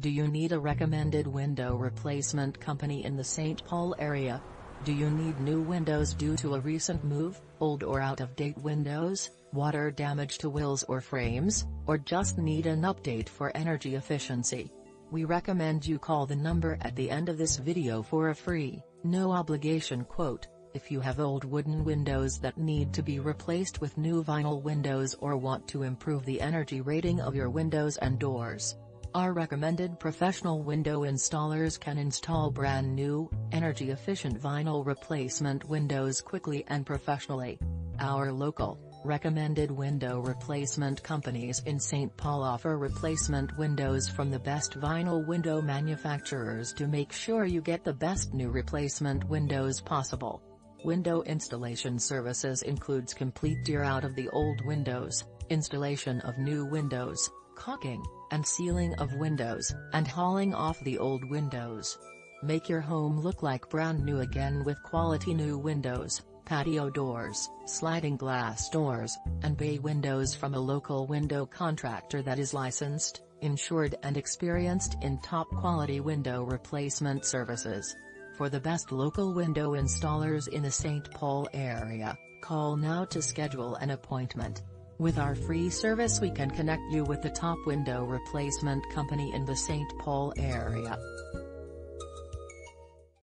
Do you need a recommended window replacement company in the St. Paul area? Do you need new windows due to a recent move, old or out-of-date windows, water damage to wheels or frames, or just need an update for energy efficiency? We recommend you call the number at the end of this video for a free, no-obligation quote. If you have old wooden windows that need to be replaced with new vinyl windows or want to improve the energy rating of your windows and doors, our recommended professional window installers can install brand new, energy-efficient vinyl replacement windows quickly and professionally. Our local, recommended window replacement companies in St. Paul offer replacement windows from the best vinyl window manufacturers to make sure you get the best new replacement windows possible. Window installation services includes complete tear out of the old windows, installation of new windows, caulking and sealing of windows, and hauling off the old windows. Make your home look like brand new again with quality new windows, patio doors, sliding glass doors, and bay windows from a local window contractor that is licensed, insured and experienced in top quality window replacement services. For the best local window installers in the St. Paul area, call now to schedule an appointment. With our free service, we can connect you with the top window replacement company in the St. Paul area.